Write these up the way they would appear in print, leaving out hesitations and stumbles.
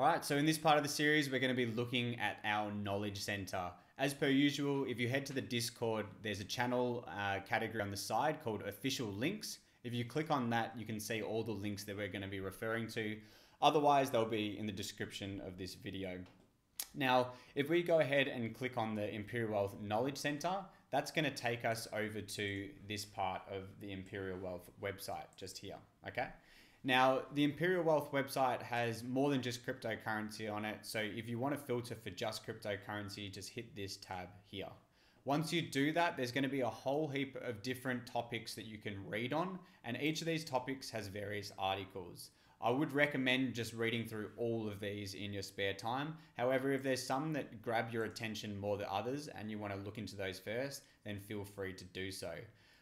All right, so in this part of the series, we're going to be looking at our Knowledge Center. As per usual, if you head to the Discord, there's a channel category on the side called Official Links. If you click on that, you can see all the links that we're going to be referring to. Otherwise, they'll be in the description of this video. Now, if we go ahead and click on the Imperial Wealth Knowledge Center, that's going to take us over to this part of the Imperial Wealth website just here, okay? Now, the Imperial Wealth website has more than just cryptocurrency on it. So if you want to filter for just cryptocurrency, just hit this tab here. Once you do that, there's going to be a whole heap of different topics that you can read on. And each of these topics has various articles. I would recommend just reading through all of these in your spare time. However, if there's some that grab your attention more than others and you want to look into those first, then feel free to do so.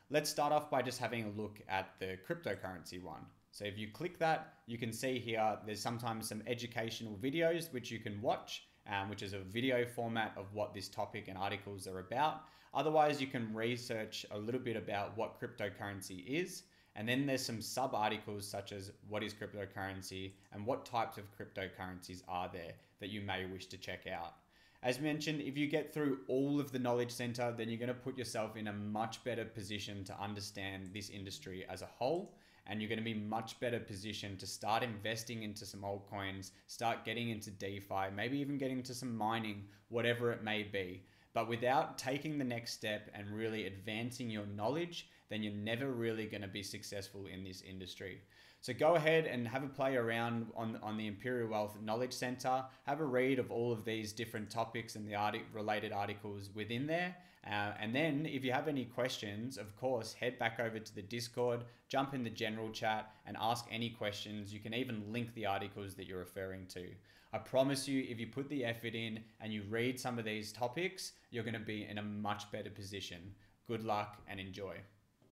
Let's start off by just having a look at the cryptocurrency one. So if you click that, you can see here, there's sometimes some educational videos which you can watch, which is a video format of what this topic and articles are about. Otherwise, you can research a little bit about what cryptocurrency is. And then there's some sub articles such as what is cryptocurrency and what types of cryptocurrencies are there that you may wish to check out. As mentioned, if you get through all of the Knowledge Center, then you're going to put yourself in a much better position to understand this industry as a whole. And you're going to be much better positioned to start investing into some altcoins, start getting into DeFi, maybe even getting into some mining, whatever it may be. But without taking the next step and really advancing your knowledge, then you're never really going to be successful in this industry. So go ahead and have a play around on the Imperial Wealth Knowledge Center. Have a read of all of these different topics and the related articles within there. And then if you have any questions, of course, head back over to the Discord, jump in the general chat and ask any questions. You can even link the articles that you're referring to. I promise you, if you put the effort in and you read some of these topics, you're going to be in a much better position. Good luck and enjoy.